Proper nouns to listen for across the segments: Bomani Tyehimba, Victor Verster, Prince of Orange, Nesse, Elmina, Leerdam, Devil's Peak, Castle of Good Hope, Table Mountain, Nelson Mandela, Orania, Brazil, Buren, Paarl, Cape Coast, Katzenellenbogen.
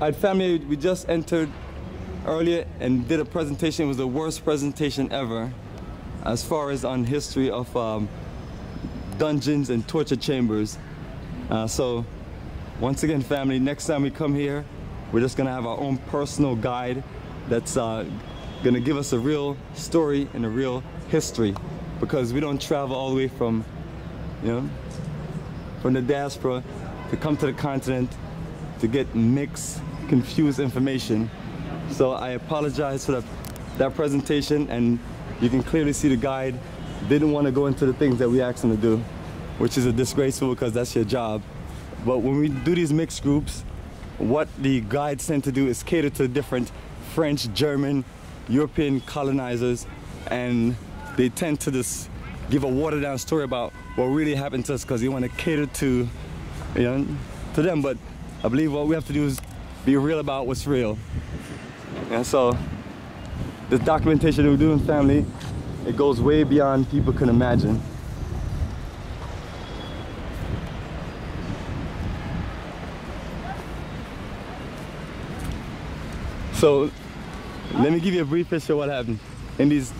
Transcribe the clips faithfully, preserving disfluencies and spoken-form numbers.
Our family, we just entered earlier and did a presentation. It was the worst presentation ever as far as on history of um, dungeons and torture chambers. Uh, so once again, family, next time we come here, we're just gonna have our own personal guide that's uh, gonna give us a real story and a real history, because we don't travel all the way from, you know, from the diaspora to come to the continent to get mixed, confused information. So I apologize for that, that presentation, and you can clearly see the guide didn't want to go into the things that we asked him to do, which is a disgraceful, because that's your job. But when we do these mixed groups, what the guides tend to do is cater to different French, German, European colonizers, and they tend to just give a watered down story about what really happened to us, because you want to cater to, you know, to them. But I believe what we have to do is be real about what's real. And so the documentation that we're doing, family, it goes way beyond people can imagine. So let me give you a brief picture of what happened in these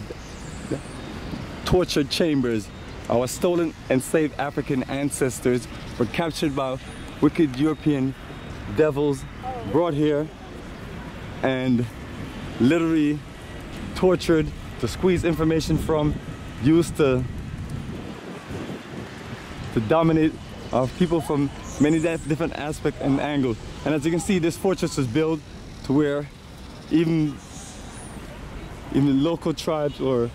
torture chambers. Our stolen enslaved African ancestors were captured by wicked European devils, brought here and literally tortured to squeeze information from, used to to dominate our people from many different aspects and angles. And as you can see, this fortress was built to where even even local tribes or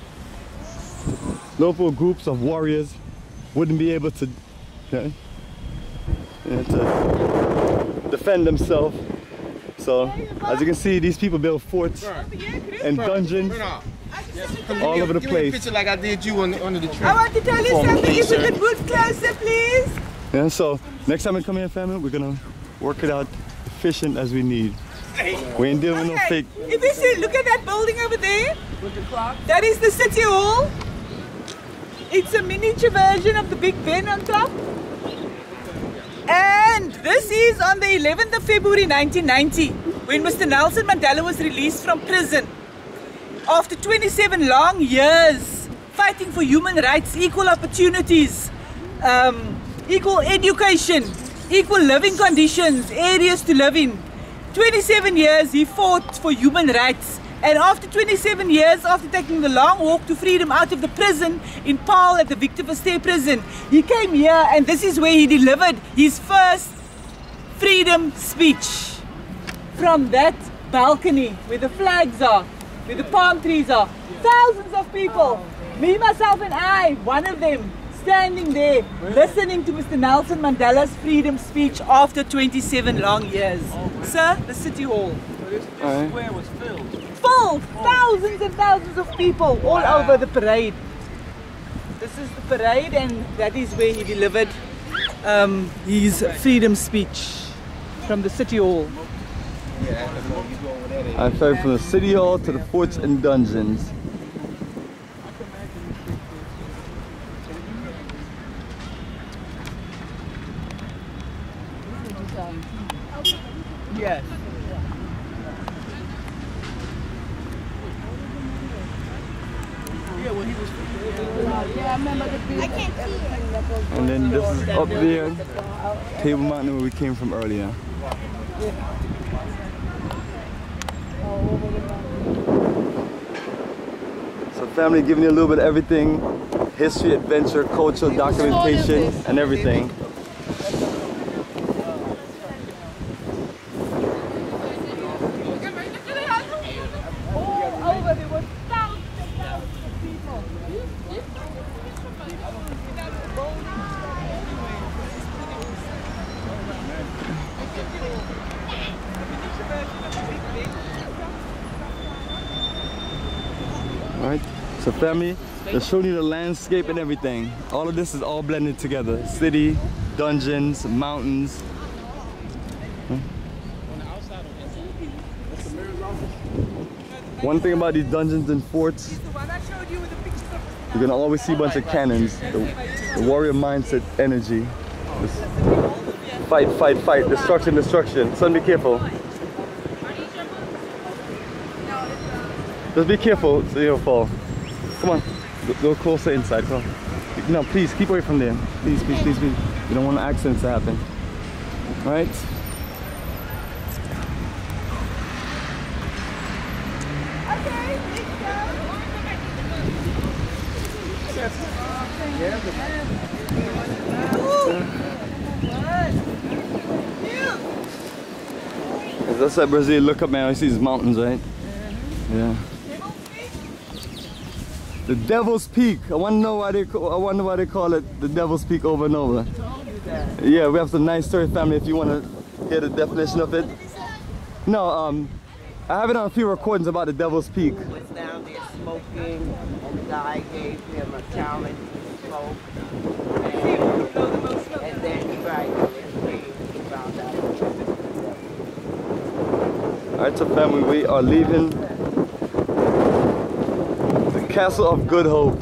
local groups of warriors wouldn't be able to, okay, you know, to defend themselves. So as you can see, these people build forts and dungeons all over the place. Give me a picture like I did you on the, under the tree. I want to tell you something. If we could move closer, please. Yeah. So next time we come here, family, we're gonna work it out efficient as we need. We ain't dealing okay. with no fake. If you see, look at that building over there. With the clock. That is the City Hall. It's a miniature version of the Big Ben on top. And this is on the eleventh of February nineteen ninety, when Mister Nelson Mandela was released from prison after twenty-seven long years fighting for human rights, equal opportunities, um, equal education, equal living conditions, areas to live in. twenty-seven years he fought for human rights, and after twenty-seven years, after taking the long walk to freedom out of the prison in Paarl at the Victor Verster prison, he came here, and this is where he delivered his first freedom speech. From that balcony where the flags are, where the palm trees are, thousands of people, me, myself and I, one of them, standing there listening to Mister Nelson Mandela's freedom speech after twenty-seven long years. Sir, the City Hall. This square was filled. Full! Thousands and thousands of people all wow. over the parade. This is the parade, and that is where he delivered um, his freedom speech from the City Hall. I started from the City Hall to the forts and dungeons. Yes. And then this is up there, Table Mountain, where we came from earlier. So family, giving you a little bit of everything, history, adventure, culture, documentation, and everything. So family, they're showing you the landscape and everything. All of this is all blended together. City, dungeons, mountains. One thing about these dungeons and forts, you're gonna always see a bunch of cannons. The, the warrior mindset energy. Just fight, fight, fight, destruction, destruction. Son, be careful. Just be careful, so you don't fall. Come on, go, go closer inside, come on. No, please, keep away from them. Please, please, please, please. You don't want accidents to happen. All right? That's that Brazil look up, man. I see these mountains, right? Yeah. The Devil's Peak. I wonder know why they. I wonder why they call it the Devil's Peak over and over. Yeah, we have some nice story, family. If you want to hear the definition of it. No, um, I have it on a few recordings about the Devil's Peak. I was down there smoking, and the guy gave him a challenge to smoke, and, and then he tried to found out. Alright, so family, we are leaving the Castle of Good Hope.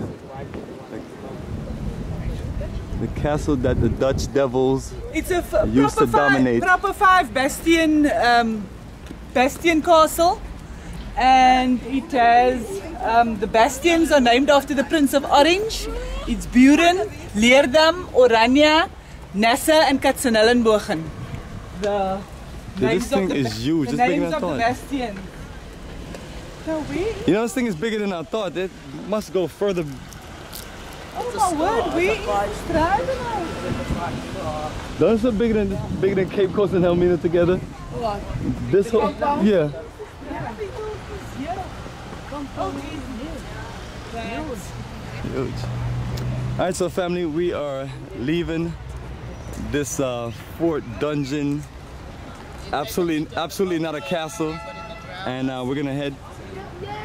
The castle that the Dutch devils it's a used to dominate. It's a proper five bastion, um, bastion castle. And it has, um, the bastions are named after the Prince of Orange. It's Buren, Leerdam, Orania, Nesse and Katzenellenbogen. The Dude, this thing the is huge. It's bigger than I thought. No, you know, this thing is bigger than I thought. It must go further. Oh my word, we stride. Those are bigger than yeah. bigger than Cape Coast and Elmina together. What? This whole yeah. yeah. Huge. Huge. All right, so family, we are leaving this uh, fort dungeon. Absolutely, absolutely not a castle, and uh, we're gonna head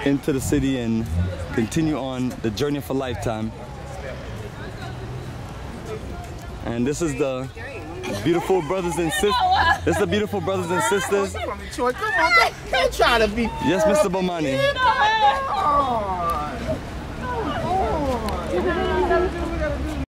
into the city and continue on the journey of a lifetime. And this is the beautiful brothers and sisters. This is the beautiful brothers and sisters. Don't try to be. Yes, Mister Bomani.